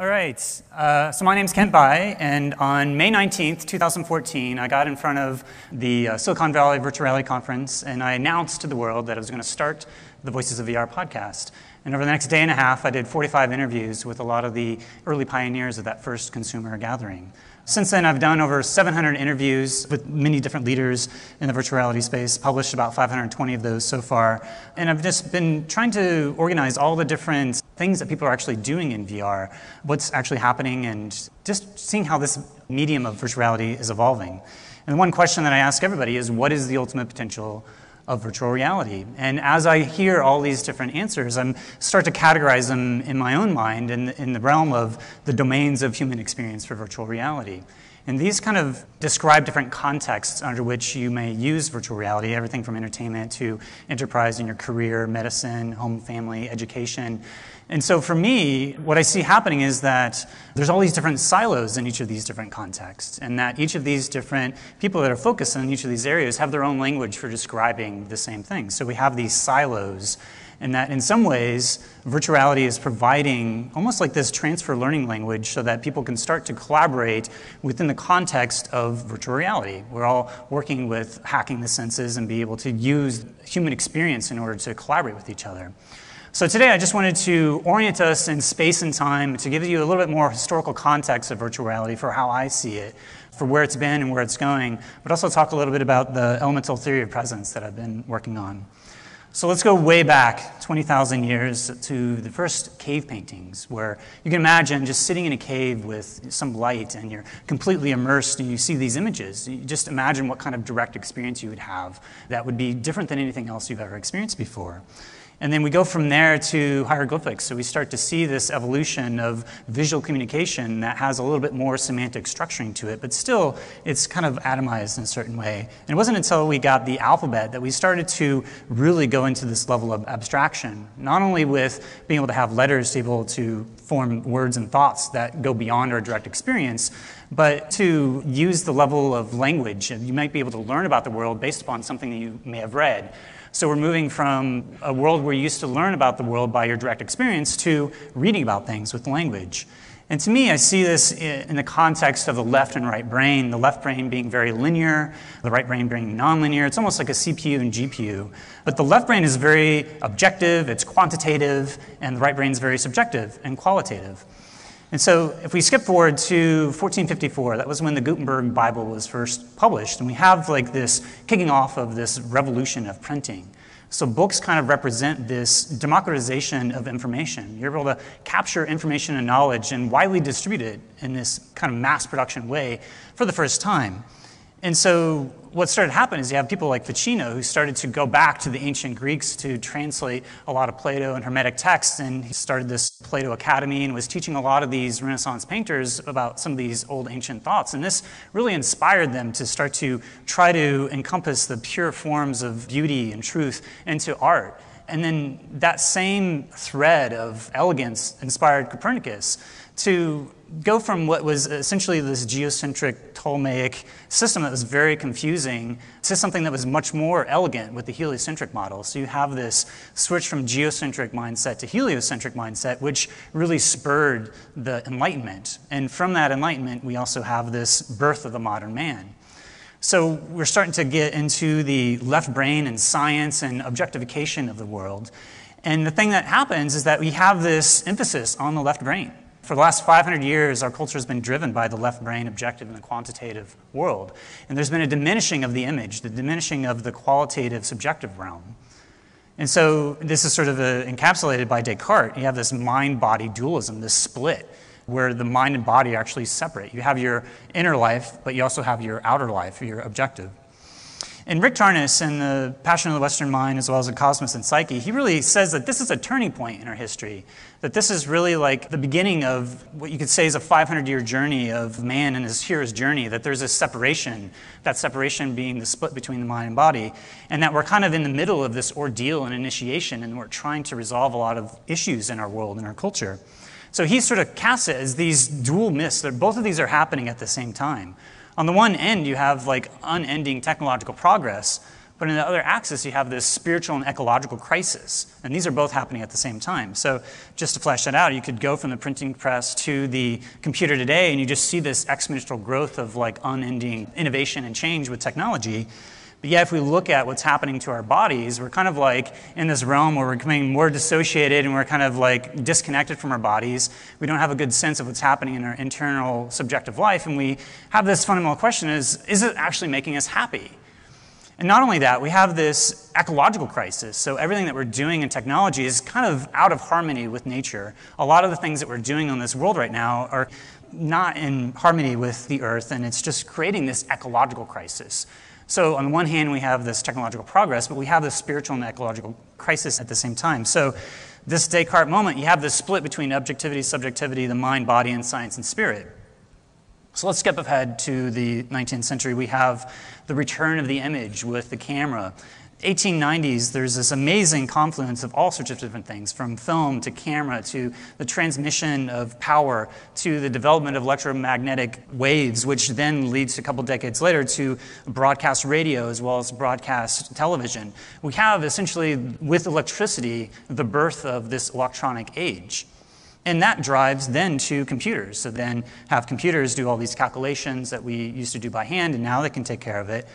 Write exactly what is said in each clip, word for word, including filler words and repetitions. All right, uh, so my name's Kent Bye, and on May nineteenth, two thousand fourteen, I got in front of the uh, Silicon Valley Virtual Reality Conference, and I announced to the world that I was gonna start the Voices of V R podcast. And over the next day and a half, I did forty-five interviews with a lot of the early pioneers of that first consumer gathering. Since then, I've done over seven hundred interviews with many different leaders in the virtual reality space, published about five hundred twenty of those so far. And I've just been trying to organize all the different things that people are actually doing in V R, what's actually happening, and just seeing how this medium of virtual reality is evolving. And the one question that I ask everybody is, what is the ultimate potential of virtual reality? And as I hear all these different answers, I start to categorize them in my own mind in, in the realm of the domains of human experience for virtual reality. And these kind of describe different contexts under which you may use virtual reality, everything from entertainment to enterprise in your career, medicine, home, family, education. And so for me, what I see happening is that there's all these different silos in each of these different contexts, and that each of these different people that are focused on each of these areas have their own language for describing the same thing. So we have these silos, and that in some ways, virtuality is providing almost like this transfer learning language so that people can start to collaborate within the context of virtual reality. We're all working with hacking the senses and be able to use human experience in order to collaborate with each other. So today I just wanted to orient us in space and time to give you a little bit more historical context of virtual reality for how I see it, for where it's been and where it's going, but also talk a little bit about the elemental theory of presence that I've been working on. So let's go way back twenty thousand years to the first cave paintings, where you can imagine just sitting in a cave with some light and you're completely immersed and you see these images. You just imagine what kind of direct experience you would have that would be different than anything else you've ever experienced before. And then we go from there to hieroglyphics. So we start to see this evolution of visual communication that has a little bit more semantic structuring to it, but still it's kind of atomized in a certain way. And it wasn't until we got the alphabet that we started to really go into this level of abstraction, not only with being able to have letters to be able to form words and thoughts that go beyond our direct experience, but to use the level of language. And you might be able to learn about the world based upon something that you may have read. So we're moving from a world where you used to learn about the world by your direct experience to reading about things with language. And to me, I see this in the context of the left and right brain, the left brain being very linear, the right brain being nonlinear. It's almost like a C P U and G P U. But the left brain is very objective, it's quantitative, and the right brain is very subjective and qualitative. And so if we skip forward to fourteen fifty-four, that was when the Gutenberg Bible was first published, and we have like this kicking off of this revolution of printing. So books kind of represent this democratization of information. You're able to capture information and knowledge and widely distribute it in this kind of mass production way for the first time. And so what started to happen is you have people like Ficino who started to go back to the ancient Greeks to translate a lot of Plato and Hermetic texts, and he started this Plato Academy and was teaching a lot of these Renaissance painters about some of these old ancient thoughts. And this really inspired them to start to try to encompass the pure forms of beauty and truth into art. And then that same thread of elegance inspired Copernicus to go from what was essentially this geocentric Ptolemaic system that was very confusing to something that was much more elegant with the heliocentric model. So you have this switch from geocentric mindset to heliocentric mindset, which really spurred the Enlightenment. And from that Enlightenment, we also have this birth of the modern man. So we're starting to get into the left brain and science and objectification of the world. And the thing that happens is that we have this emphasis on the left brain. For the last five hundred years, our culture has been driven by the left brain objective and the quantitative world. And there's been a diminishing of the image, the diminishing of the qualitative subjective realm. And so this is sort of a, encapsulated by Descartes. You have this mind-body dualism, this split, where the mind and body are actually separate. You have your inner life, but you also have your outer life, your objective. And Rick Tarnas in The Passion of the Western Mind, as well as in Cosmos and Psyche, he really says that this is a turning point in our history, that this is really like the beginning of what you could say is a five hundred year journey of man and his hero's journey, that there's this separation, that separation being the split between the mind and body, and that we're kind of in the middle of this ordeal and initiation, and we're trying to resolve a lot of issues in our world and our culture. So he sort of casts it as these dual myths, that both of these are happening at the same time. On the one end, you have like unending technological progress, But on the other axis, you have this spiritual and ecological crisis. And these are both happening at the same time. So just to flesh that out, you could go from the printing press to the computer today, and you just see this exponential growth of like unending innovation and change with technology. But yeah, if we look at what's happening to our bodies, we're kind of like in this realm where we're becoming more dissociated and we're kind of like disconnected from our bodies. We don't have a good sense of what's happening in our internal subjective life. And we have this fundamental question is, is it actually making us happy? And not only that, we have this ecological crisis. So everything that we're doing in technology is kind of out of harmony with nature. A lot of the things that we're doing in this world right now are not in harmony with the earth, and it's just creating this ecological crisis. So on the one hand, we have this technological progress, but we have this spiritual and ecological crisis at the same time. So this Descartes moment, you have this split between objectivity, subjectivity, the mind, body, and science and spirit. So let's skip ahead to the nineteenth century. We have the return of the image with the camera. eighteen nineties, there's this amazing confluence of all sorts of different things, from film to camera to the transmission of power to the development of electromagnetic waves, which then leads a couple decades later to broadcast radio as well as broadcast television. We have essentially, with electricity, the birth of this electronic age. And that drives then to computers. So then have computers do all these calculations that we used to do by hand, and now they can take care of it.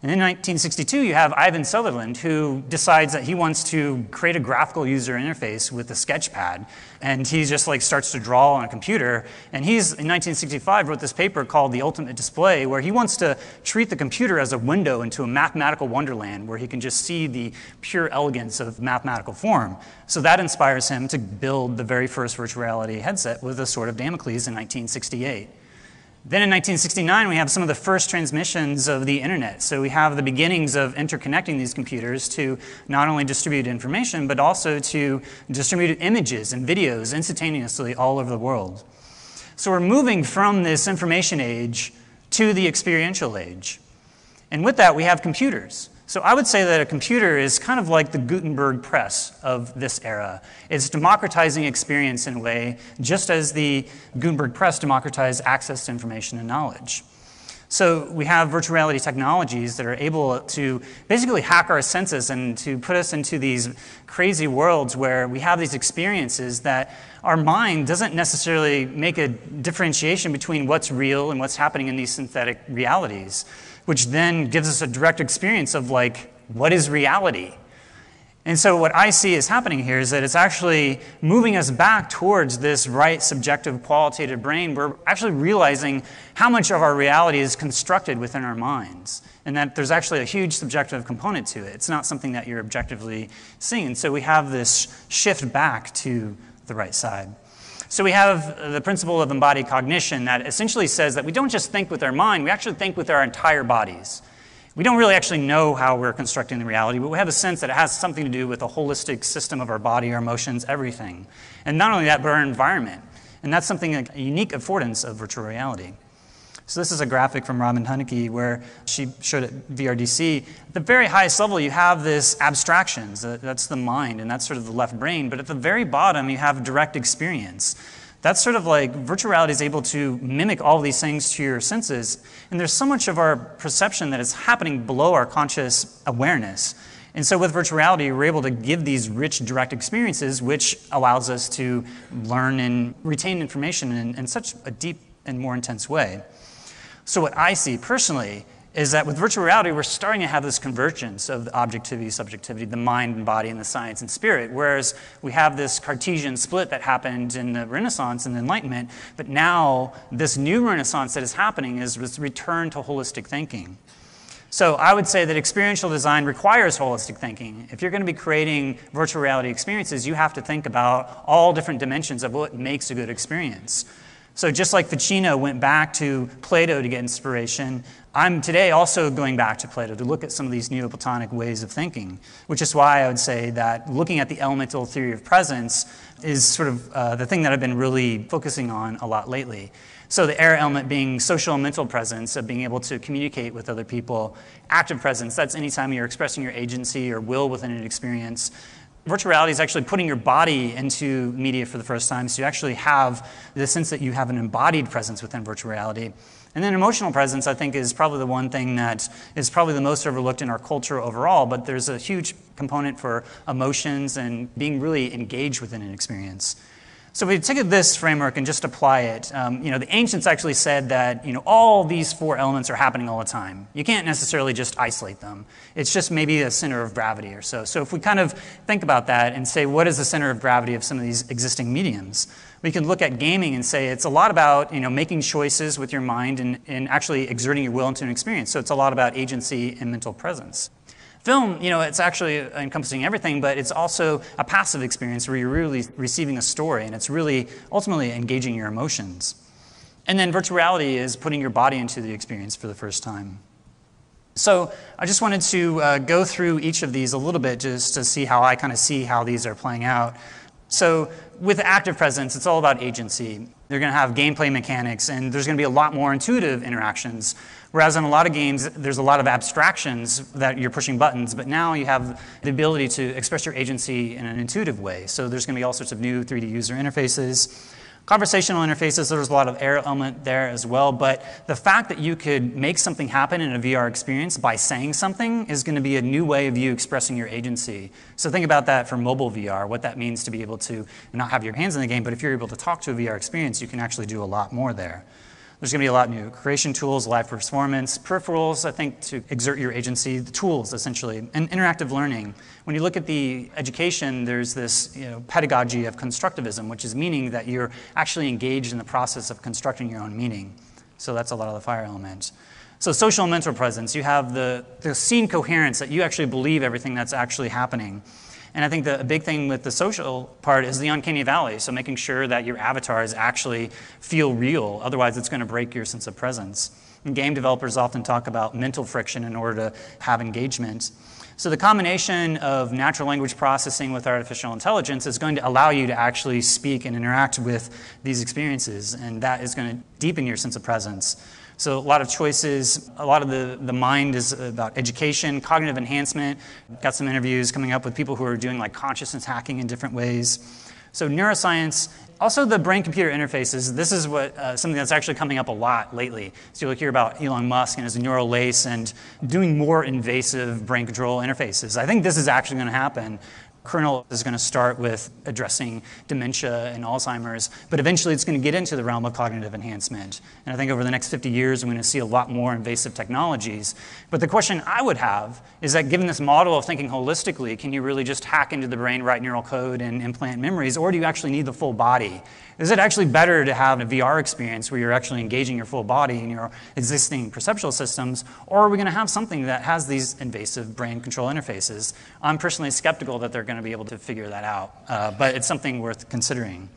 And in nineteen sixty-two, you have Ivan Sutherland, who decides that he wants to create a graphical user interface with a sketchpad. And he just like starts to draw on a computer. And he's, in nineteen sixty-five, wrote this paper called The Ultimate Potential, where he wants to treat the computer as a window into a mathematical wonderland, where he can just see the pure elegance of mathematical form. So that inspires him to build the very first virtual reality headset with the Sword of Damocles in nineteen sixty-eight. Then in nineteen sixty-nine, we have some of the first transmissions of the internet. So we have the beginnings of interconnecting these computers to not only distribute information, but also to distribute images and videos instantaneously all over the world. So we're moving from this information age to the experiential age. And with that, we have computers. So I would say that a computer is kind of like the Gutenberg press of this era. It's democratizing experience in a way, just as the Gutenberg press democratized access to information and knowledge. So we have virtual reality technologies that are able to basically hack our senses and to put us into these crazy worlds where we have these experiences that our mind doesn't necessarily make a differentiation between what's real and what's happening in these synthetic realities, which then gives us a direct experience of, like, what is reality? And so what I see is happening here is that it's actually moving us back towards this right subjective qualitative brain. We're actually realizing how much of our reality is constructed within our minds, and that there's actually a huge subjective component to it. It's not something that you're objectively seeing. And so we have this shift back to the right side. So we have the principle of embodied cognition that essentially says that we don't just think with our mind, we actually think with our entire bodies. We don't really actually know how we're constructing the reality, but we have a sense that it has something to do with a holistic system of our body, our emotions, everything. And not only that, but our environment. And that's something like a unique affordance of virtual reality. So this is a graphic from Robin Hunnicke where she showed at V R D C. At the very highest level, you have this abstractions. That's the mind, and that's sort of the left brain. But at the very bottom, you have direct experience. That's sort of like virtual reality is able to mimic all these things to your senses. And there's so much of our perception that is happening below our conscious awareness. And so with virtual reality, we're able to give these rich, direct experiences, which allows us to learn and retain information in, in such a deep and more intense way. So what I see personally is that with virtual reality, we're starting to have this convergence of the objectivity, subjectivity, the mind and body, and the science and spirit, whereas we have this Cartesian split that happened in the Renaissance and the Enlightenment, but now this new Renaissance that is happening is this return to holistic thinking. So I would say that experiential design requires holistic thinking. If you're going to be creating virtual reality experiences, you have to think about all different dimensions of what makes a good experience. So just like Ficino went back to Plato to get inspiration, I'm today also going back to Plato to look at some of these Neoplatonic ways of thinking, which is why I would say that looking at the elemental theory of presence is sort of uh, the thing that I've been really focusing on a lot lately. So the air element being social and mental presence, of being able to communicate with other people. Active presence, that's anytime you're expressing your agency or will within an experience. virtual reality is actually putting your body into media for the first time, so you actually have the sense that you have an embodied presence within virtual reality. And then emotional presence, I think, is probably the one thing that is probably the most overlooked in our culture overall, but there's a huge component for emotions and being really engaged within an experience. So if we take this framework and just apply it, um, you know, the ancients actually said that, you know, all these four elements are happening all the time. You can't necessarily just isolate them. It's just maybe a center of gravity or so. So if we kind of think about that and say, what is the center of gravity of some of these existing mediums? We can look at gaming and say it's a lot about, you know, making choices with your mind and, and actually exerting your will into an experience. So it's a lot about agency and mental presence. Film, you know, it's actually encompassing everything, but it's also a passive experience where you're really receiving a story, and it's really ultimately engaging your emotions. And then virtual reality is putting your body into the experience for the first time. So I just wanted to uh, go through each of these a little bit just to see how I kind of see how these are playing out. So with active presence, it's all about agency. They're going to have gameplay mechanics, and there's going to be a lot more intuitive interactions. Whereas in a lot of games, there's a lot of abstractions that you're pushing buttons, but now you have the ability to express your agency in an intuitive way. So there's going to be all sorts of new three D user interfaces. Conversational interfaces, there's a lot of error element there as well, but the fact that you could make something happen in a V R experience by saying something is going to be a new way of you expressing your agency. So think about that for mobile V R, what that means to be able to not have your hands in the game, but if you're able to talk to a V R experience, you can actually do a lot more there. There's going to be a lot of new creation tools, live performance, peripherals, I think, to exert your agency, the tools, essentially, and interactive learning. When you look at the education, there's this, you know, pedagogy of constructivism, which is meaning that you're actually engaged in the process of constructing your own meaning. So that's a lot of the fire element. So social and mental presence, you have the, the scene coherence that you actually believe everything that's actually happening. And I think the big thing with the social part is the uncanny valley, so making sure that your avatars actually feel real, otherwise it's going to break your sense of presence. And game developers often talk about mental friction in order to have engagement. So the combination of natural language processing with artificial intelligence is going to allow you to actually speak and interact with these experiences, and that is going to deepen your sense of presence. So a lot of choices, a lot of the, the mind is about education, cognitive enhancement. Got some interviews coming up with people who are doing like consciousness hacking in different ways. So neuroscience, also the brain-computer interfaces, this is what uh, something that's actually coming up a lot lately. So you'll hear about Elon Musk and his neural lace and doing more invasive brain control interfaces. I think this is actually going to happen. Kernel is going to start with addressing dementia and Alzheimer's, but eventually it's going to get into the realm of cognitive enhancement. And I think over the next fifty years, we're going to see a lot more invasive technologies. But the question I would have is that given this model of thinking holistically, can you really just hack into the brain, write neural code, and implant memories, or do you actually need the full body? Is it actually better to have a V R experience where you're actually engaging your full body and your existing perceptual systems, or are we going to have something that has these invasive brain control interfaces? I'm personally skeptical that they're going to be able to figure that out, uh, but it's something worth considering.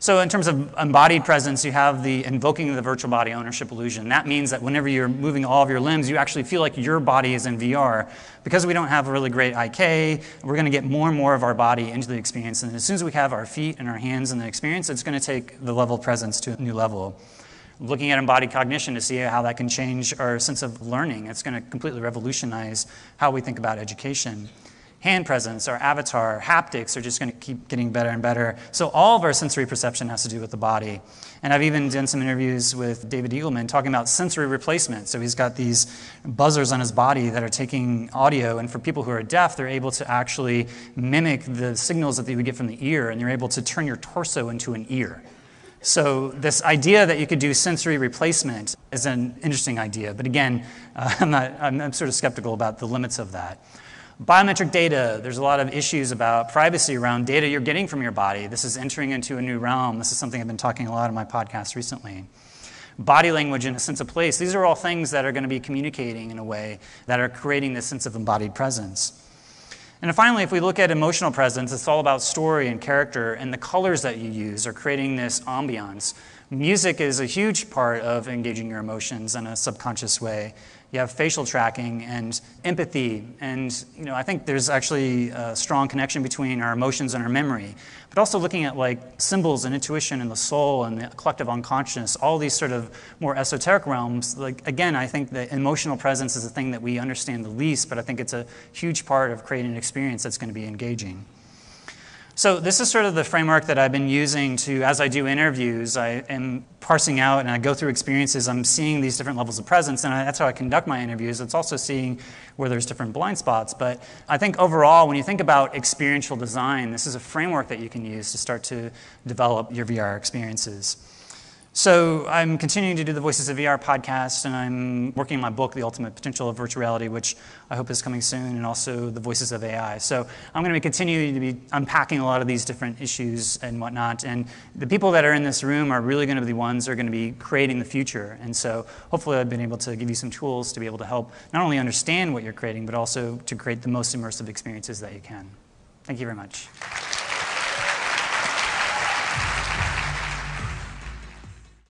So in terms of embodied presence, you have the invoking of the virtual body ownership illusion. That means that whenever you're moving all of your limbs, you actually feel like your body is in V R. Because we don't have a really great I K, we're going to get more and more of our body into the experience. And as soon as we have our feet and our hands in the experience, it's going to take the level of presence to a new level. Looking at embodied cognition to see how that can change our sense of learning. It's going to completely revolutionize how we think about education. Hand presence, our avatar, haptics are just going to keep getting better and better. So all of our sensory perception has to do with the body. And I've even done some interviews with David Eagleman talking about sensory replacement. So he's got these buzzers on his body that are taking audio. And for people who are deaf, they're able to actually mimic the signals that they would get from the ear. And you're able to turn your torso into an ear. So this idea that you could do sensory replacement is an interesting idea. But again, uh, I'm, not, I'm, I'm sort of skeptical about the limits of that. Biometric data, there's a lot of issues about privacy around data you're getting from your body. This is entering into a new realm. This is something I've been talking a lot on my podcast recently. Body language and a sense of place, these are all things that are going to be communicating in a way that are creating this sense of embodied presence. And finally, if we look at emotional presence, it's all about story and character, and the colors that you use are creating this ambiance. Music is a huge part of engaging your emotions in a subconscious way. You have facial tracking and empathy, and you know, I think there's actually a strong connection between our emotions and our memory, but also looking at like symbols and intuition and the soul and the collective unconscious, all these sort of more esoteric realms. Like again, I think that emotional presence is a thing that we understand the least, but I think it's a huge part of creating an experience that's going to be engaging. So this is sort of the framework that I've been using to, as I do interviews, I am parsing out and I go through experiences. I'm seeing these different levels of presence, and I, that's how I conduct my interviews. It's also seeing where there's different blind spots. But I think overall, when you think about experiential design, this is a framework that you can use to start to develop your V R experiences. So I'm continuing to do the Voices of V R podcast, and I'm working on my book, The Ultimate Potential of Virtual Reality, which I hope is coming soon, and also the Voices of A I. So I'm going to be continuing to be unpacking a lot of these different issues and whatnot, and the people that are in this room are really going to be the ones that are going to be creating the future. And so hopefully I've been able to give you some tools to be able to help not only understand what you're creating, but also to create the most immersive experiences that you can. Thank you very much.